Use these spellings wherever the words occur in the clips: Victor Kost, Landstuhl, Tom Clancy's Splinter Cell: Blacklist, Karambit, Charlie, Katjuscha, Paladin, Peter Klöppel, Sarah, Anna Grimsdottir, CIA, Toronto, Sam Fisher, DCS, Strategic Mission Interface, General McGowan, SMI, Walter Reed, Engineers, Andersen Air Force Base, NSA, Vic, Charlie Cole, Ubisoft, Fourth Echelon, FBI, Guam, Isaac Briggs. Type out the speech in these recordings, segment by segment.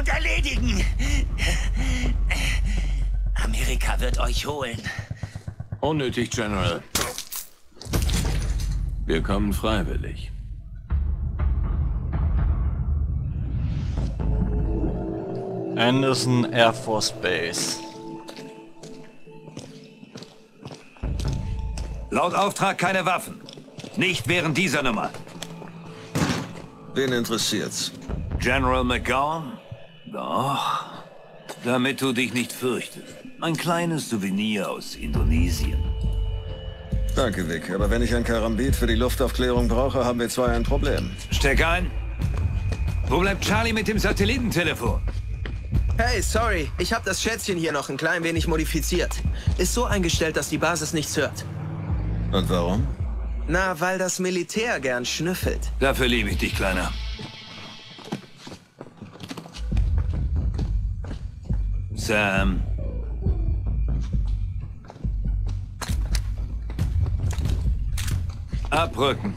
und erledigen. Amerika wird euch holen. Unnötig, General. Wir kommen freiwillig. Andersen Air Force Base. Laut Auftrag keine Waffen. Nicht während dieser Nummer. Wen interessiert's? General McGowan? Doch. Damit du dich nicht fürchtest. Ein kleines Souvenir aus Indonesien. Danke, Vic. Aber wenn ich ein Karambit für die Luftaufklärung brauche, haben wir zwei ein Problem. Steck ein. Wo bleibt Charlie mit dem Satellitentelefon? Hey, sorry. Ich habe das Schätzchen hier noch ein klein wenig modifiziert. Ist so eingestellt, dass die Basis nichts hört. Und warum? Na, weil das Militär gern schnüffelt. Dafür liebe ich dich, Kleiner. Sam. Abrücken.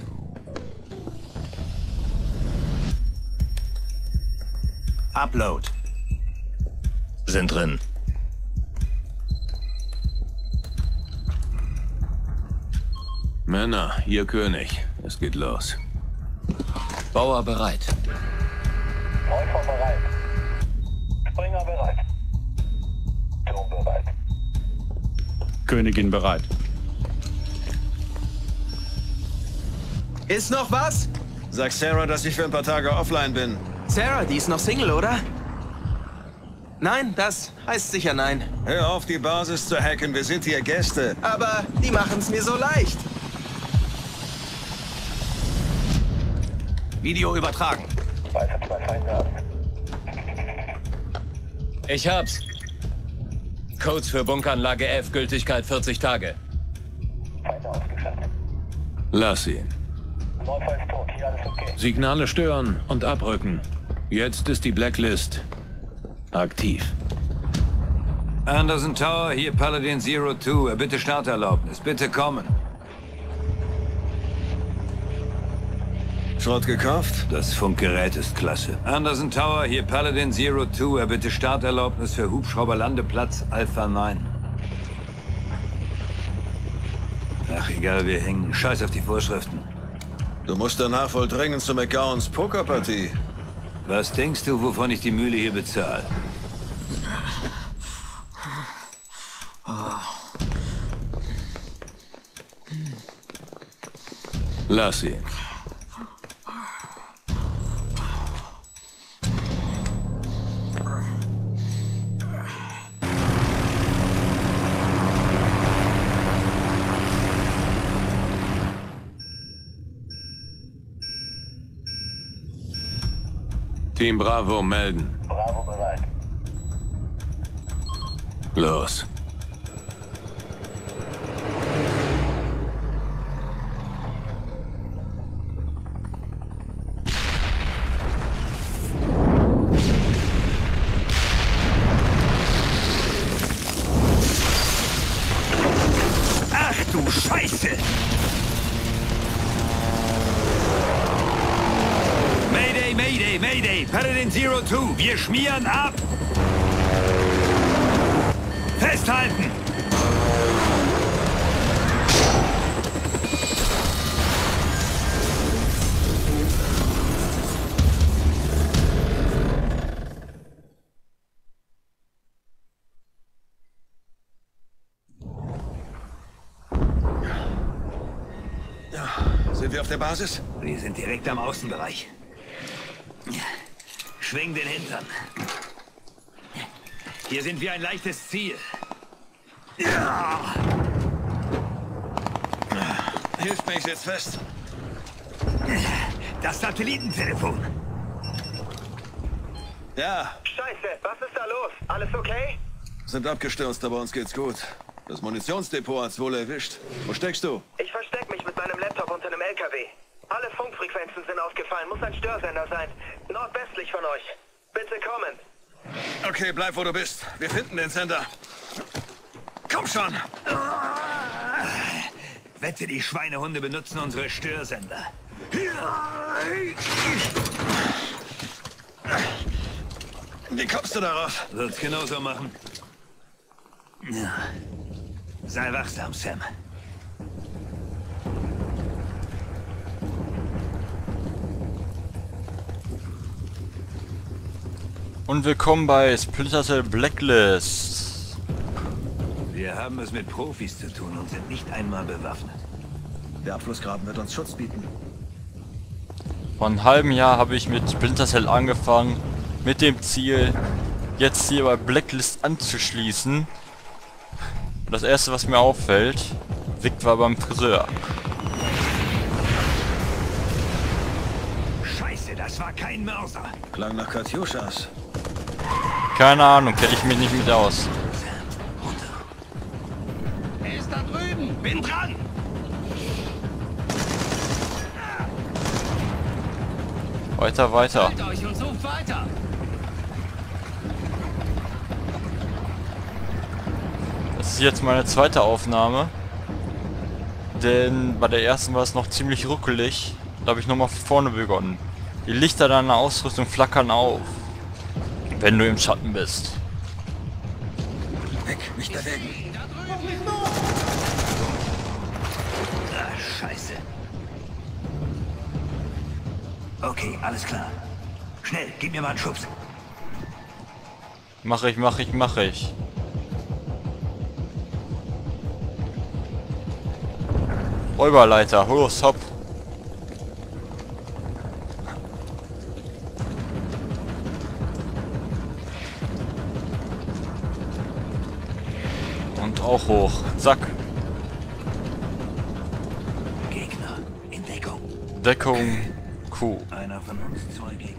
Upload. Sind drin. Männer, ihr König. Es geht los. Bauer bereit. Läufer bereit. Springer bereit. Turm bereit. Königin bereit. Ist noch was? Sag Sarah, dass ich für ein paar Tage offline bin. Sarah, die ist noch Single, oder? Nein, das heißt sicher nein. Hör auf, die Basis zu hacken. Wir sind hier Gäste. Aber die machen es mir so leicht. Video übertragen. Ich hab's. Codes für Bunkeranlage F, Gültigkeit 40 Tage. Lass ihn. Signale stören und abrücken. Jetzt ist die Blacklist aktiv. Andersen Tower, hier Paladin 02. Bitte Starterlaubnis. Bitte kommen. Schrott gekauft? Das Funkgerät ist klasse. Andersen Tower, hier Paladin 02. Bitte Starterlaubnis für Hubschrauberlandeplatz Alpha 9. Ach egal, wir hängen. Scheiß auf die Vorschriften. Du musst danach wohl dringend zu McGowans Pokerpartie. Was denkst du, wovon ich die Mühle hier bezahle? Lass ihn. Team Bravo melden. Bravo bereit. Los. Ach du Scheiße! Mayday, Mayday, Paladin 02, wir schmieren ab! Festhalten! Sind wir auf der Basis? Wir sind direkt am Außenbereich. Schwing den Hintern. Hier sind wir ein leichtes Ziel. Ja. Hilf mich jetzt fest. Das Satellitentelefon. Ja. Scheiße, was ist da los? Alles okay? Sind abgestürzt, aber uns geht's gut. Das Munitionsdepot hat's wohl erwischt. Wo steckst du? Ich versteck mich mit meinem Laptop unter einem LKW. Alle Funkfrequenzen sind ausgefallen. Muss ein Störsender sein. Nordwestlich von euch. Bitte kommen. Okay, bleib wo du bist. Wir finden den Sender. Komm schon! Wette, die Schweinehunde benutzen unsere Störsender. Wie kommst du darauf? Wird genauso machen. Ja. Sei wachsam, Sam. Und willkommen bei Splinter Cell Blacklist. Wir haben es mit Profis zu tun und sind nicht einmal bewaffnet. Der Abflussgraben wird uns Schutz bieten. Vor einem halben Jahr habe ich mit Splinter Cell angefangen, mit dem Ziel, jetzt hier bei Blacklist anzuschließen. Das erste, was mir auffällt, Vic war beim Friseur. Scheiße, das war kein Mörser. Klang nach Katjuschas. Keine Ahnung, kenne ich mich nicht mit aus. Er ist da drüben, bin dran. Weiter, weiter. Halt euch und sucht weiter. Das ist jetzt meine zweite Aufnahme. Denn bei der ersten war es noch ziemlich ruckelig. Da habe ich nochmal von vorne begonnen. Die Lichter deiner Ausrüstung flackern auf, wenn du im Schatten bist. Weg, nicht bewegen. Ah, Scheiße. Okay, alles klar. Schnell, gib mir mal einen Schubs. Mach ich. Räuberleiter, los, hopp. Und auch hoch, zack. Gegner in Deckung. Deckung. Cool. Einer von uns, zwei Gegner.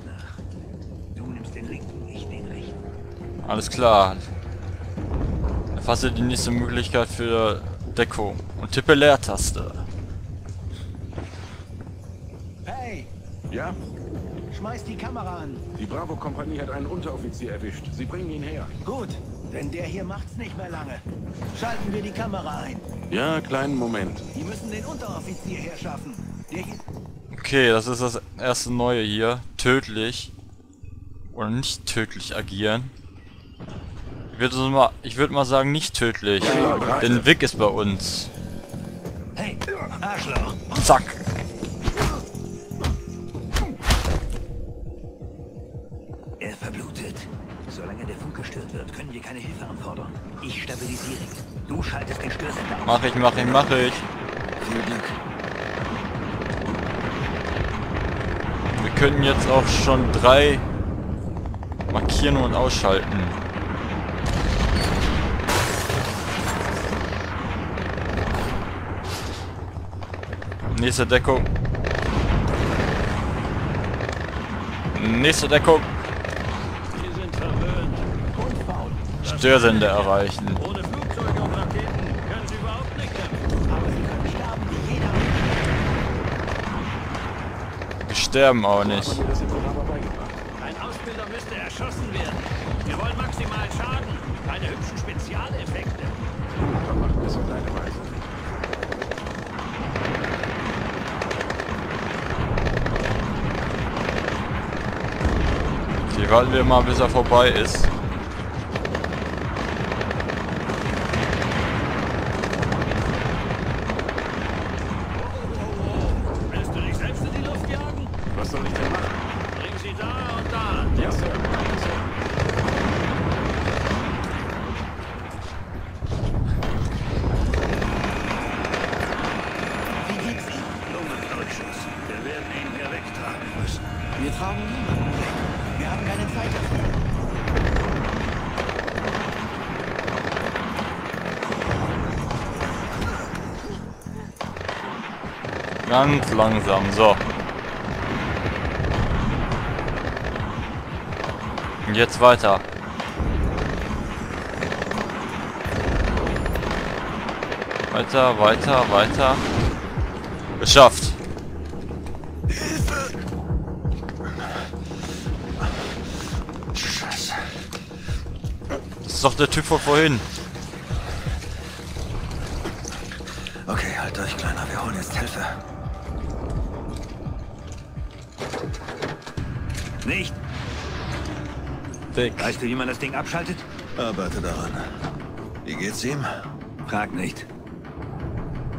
Du nimmst den linken, ich den rechten. Alles klar. Erfasse die nächste Möglichkeit für Deckung und tippe Leertaste. Hey! Ja? Schmeiß die Kamera an. Die Bravo-Kompanie hat einen Unteroffizier erwischt. Sie bringen ihn her. Gut, denn der hier macht's nicht mehr lange. Schalten wir die Kamera ein. Ja, kleinen Moment. Die müssen den Unteroffizier herschaffen. Der hier... Okay, das ist das erste Neue hier. Tödlich. Oder nicht tödlich agieren. Ich würde mal sagen, nicht tödlich. Denn Vic ist bei uns. Hey, Arschloch. Zack. Er verblutet. Solange der Funk gestört wird, können wir keine Hilfe anfordern. Ich stabilisiere ihn. Du schaltest den Störsender auf. Mach ich. Viel Glück. Wir können jetzt auch schon 3 markieren und ausschalten. Nächste Deckung. Störsender erreichen. Sterben auch nicht. Ein Ausbilder müsste erschossen werden. Wir wollen maximal Schaden, keine hübschen Spezialeffekte. Okay, warten wir mal, bis er vorbei ist. Ganz langsam, so. Und jetzt weiter. Weiter. Geschafft. Scheiße. Das ist doch der Typ von vorhin. Okay, halt euch, Kleiner, wir holen jetzt Hilfe. Nicht! Dick. Weißt du, wie man das Ding abschaltet? Arbeite daran. Wie geht's ihm? Frag nicht.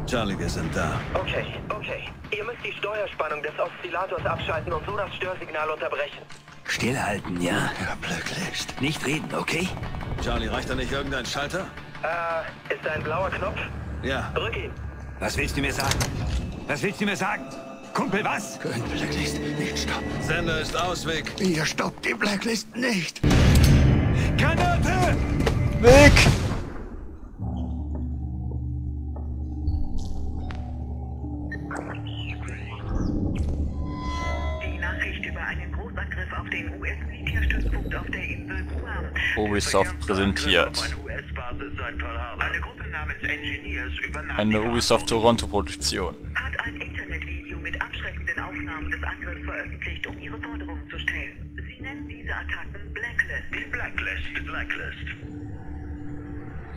Charlie, wir sind da. Okay, okay. Ihr müsst die Steuerspannung des Oszillators abschalten und so das Störsignal unterbrechen. Stillhalten, ja? Ja, Blacklist. Nicht reden, okay? Charlie, reicht da nicht irgendein Schalter? Ist da ein blauer Knopf? Ja. Drück ihn. Was willst du mir sagen? Was willst du mir sagen? Kumpel, was? Können Blacklist nicht stoppen. Sender ist aus, Vic. Ihr stoppt die Blacklist nicht. Granate! Vic! Die Nachricht über einen Großangriff auf den US-Militärstützpunkt auf der Insel Guam. Ubisoft präsentiert. Eine Gruppe namens Engineers übernahm eine Ubisoft Toronto Produktion. Hat ein Internetvideo mit abschreckenden Aufnahmen des Angriffs veröffentlicht, um ihre Forderungen zu stellen. Sie nennen diese Attacken Blacklist. Die Blacklist, Blacklist.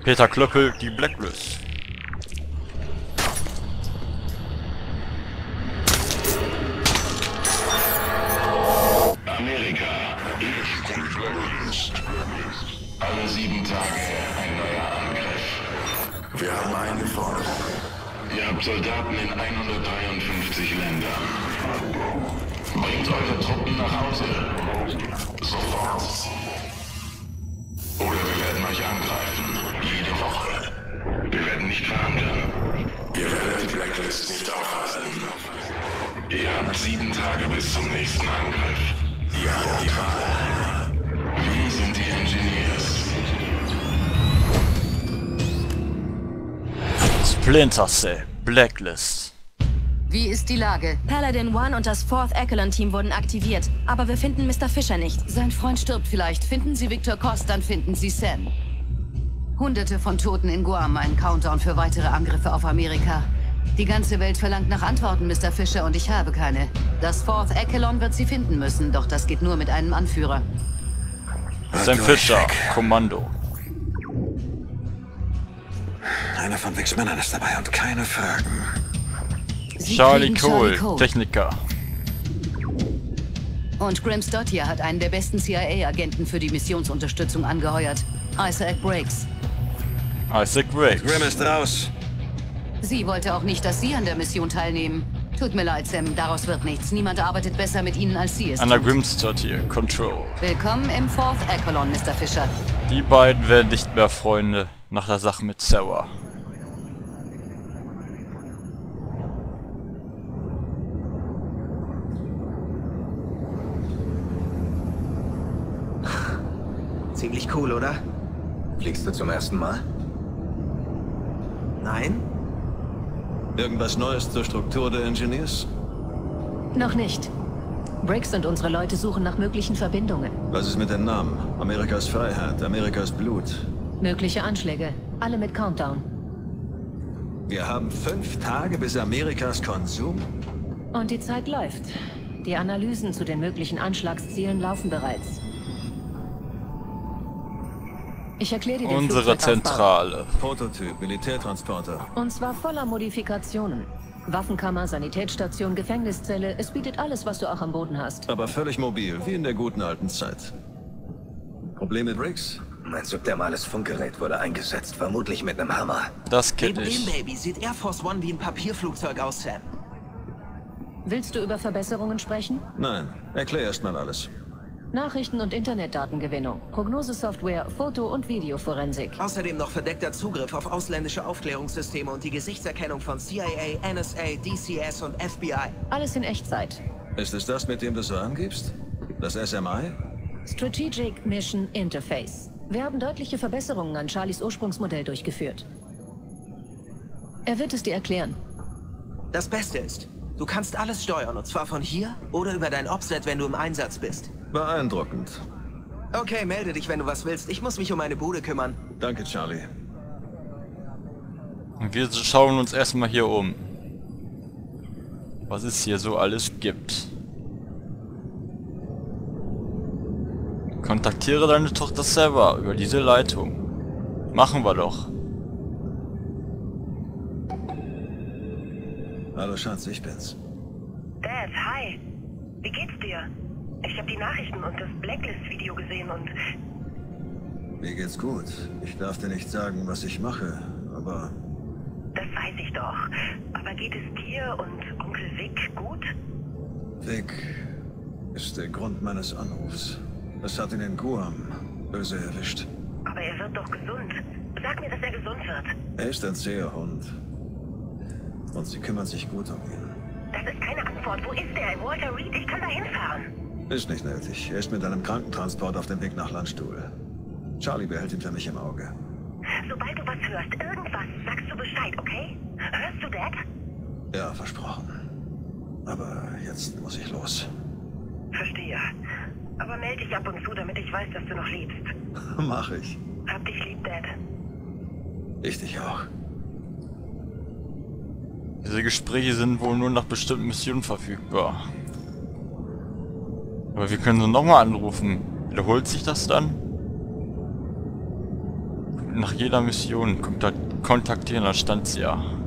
Peter Klöppel, die Blacklist. Amerika, ich bin Blacklist. Alle 7 Tage ein neuer Angriff. Wir haben eine Forderung. Ihr habt Soldaten in 153 Ländern. Bringt eure Truppen nach Hause. Sofort. Oder wir werden euch angreifen. Jede Woche. Wir werden nicht verhandeln. Ihr werdet die Blacklist nicht aufhalten. Ihr habt 7 Tage bis zum nächsten Angriff. Ihr habt die Wahl. Wir sind die Engineers. Splinter Cell, Blacklist. Wie ist die Lage? Paladin One und das Fourth Echelon Team wurden aktiviert, aber wir finden Mr. Fisher nicht. Sein Freund stirbt vielleicht. Finden Sie Victor Kost, dann finden Sie Sam. Hunderte von Toten in Guam, ein Countdown für weitere Angriffe auf Amerika. Die ganze Welt verlangt nach Antworten, Mr. Fisher, und ich habe keine. Das Fourth Echelon wird sie finden müssen, doch das geht nur mit einem Anführer. Sam Fisher, Kommando. Einer von Vicks Männern ist dabei und keine Fragen. Charlie Cole, Techniker. Und Grimsdottir hat einen der besten CIA-Agenten für die Missionsunterstützung angeheuert. Isaac Briggs. Isaac Briggs. Grimm ist raus. Sie wollte auch nicht, dass Sie an der Mission teilnehmen. Tut mir leid, Sam, daraus wird nichts. Niemand arbeitet besser mit Ihnen, als Sie es tun. Anna Grimsdottir, Control. Willkommen im Fourth Echelon, Mr. Fisher. Die beiden werden nicht mehr Freunde nach der Sache mit Sarah. Ziemlich cool, oder? Fliegst du zum ersten Mal? Nein? Irgendwas Neues zur Struktur der Engineers? Noch nicht. Briggs und unsere Leute suchen nach möglichen Verbindungen. Was ist mit den Namen? Amerikas Freiheit, Amerikas Blut. Mögliche Anschläge. Alle mit Countdown. Wir haben 5 Tage bis Amerikas Konsum? Und die Zeit läuft. Die Analysen zu den möglichen Anschlagszielen laufen bereits. Ich erkläre dir den unsere Zentrale. Prototyp, Militärtransporter. Und zwar voller Modifikationen. Waffenkammer, Sanitätsstation, Gefängniszelle. Es bietet alles, was du auch am Boden hast. Aber völlig mobil, wie in der guten alten Zeit. Problem mit Briggs? Mein subthermales Funkgerät wurde eingesetzt, vermutlich mit einem Hammer. Das kenn ich. Neben dem Baby sieht Air Force One wie ein Papierflugzeug aus, Sam. Willst du über Verbesserungen sprechen? Nein, erklär erstmal alles. Nachrichten- und Internetdatengewinnung, Prognosesoftware, Foto- und Videoforensik. Außerdem noch verdeckter Zugriff auf ausländische Aufklärungssysteme und die Gesichtserkennung von CIA, NSA, DCS und FBI. Alles in Echtzeit. Ist es das, mit dem du so angibst? Das SMI? Strategic Mission Interface. Wir haben deutliche Verbesserungen an Charlies Ursprungsmodell durchgeführt. Er wird es dir erklären. Das Beste ist, du kannst alles steuern, und zwar von hier oder über dein Opset, wenn du im Einsatz bist. Beeindruckend. Okay, melde dich, wenn du was willst. Ich muss mich um meine Bude kümmern. Danke, Charlie. Und wir schauen uns erstmal hier um. Was es hier so alles gibt. Kontaktiere deine Tochter selber über diese Leitung. Machen wir doch. Hallo Schatz, ich bin's. Dad, hi. Wie geht's dir? Ich habe die Nachrichten und das Blacklist-Video gesehen und... Mir geht's gut. Ich darf dir nicht sagen, was ich mache, aber... Das weiß ich doch. Aber geht es dir und Onkel Vic gut? Vic ist der Grund meines Anrufs. Das hat ihn in Guam böse erwischt. Aber er wird doch gesund. Sag mir, dass er gesund wird. Er ist ein zäher Hund. Und sie kümmert sich gut um ihn. Das ist keine Antwort. Wo ist er? Walter Reed? Ich kann da hinfahren. Ist nicht nötig. Er ist mit einem Krankentransport auf dem Weg nach Landstuhl. Charlie behält ihn für mich im Auge. Sobald du was hörst, irgendwas, sagst du Bescheid, okay? Hörst du Dad? Ja, versprochen. Aber jetzt muss ich los. Verstehe. Aber melde dich ab und zu, damit ich weiß, dass du noch lebst. Mach ich. Hab dich lieb, Dad. Ich dich auch. Diese Gespräche sind wohl nur nach bestimmten Missionen verfügbar. Aber wir können sie nochmal anrufen. Wiederholt sich das dann? Nach jeder Mission kontaktieren, da stand sie ja.